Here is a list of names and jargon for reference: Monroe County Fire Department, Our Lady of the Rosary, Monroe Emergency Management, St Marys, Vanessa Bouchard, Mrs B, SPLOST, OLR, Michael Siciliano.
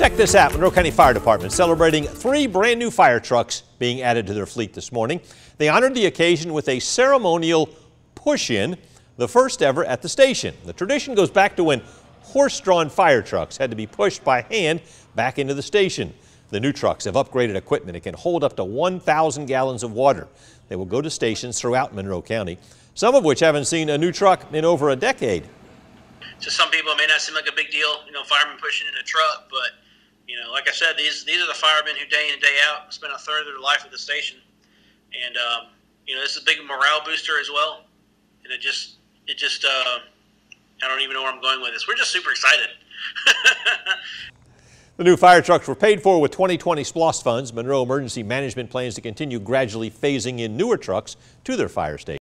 Check this out. Monroe County Fire Department celebrating 3 brand new fire trucks being added to their fleet this morning. They honored the occasion with a ceremonial push-in, the first ever at the station. The tradition goes back to when horse-drawn fire trucks had to be pushed by hand back into the station. The new trucks have upgraded equipment. It can hold up to 1,000 gallons of water. They will go to stations throughout Monroe County, some of which haven't seen a new truck in over a decade. To some people, it may not seem like a big deal, you know, firemen pushing in a truck, but you know, like I said, these are the firemen who day in and day out spend a third of their life at the station, and you know, this is a big morale booster as well. And I don't even know where I'm going with this. We're just super excited. The new fire trucks were paid for with 2020 SPLOST funds. Monroe Emergency Management plans to continue gradually phasing in newer trucks to their fire station.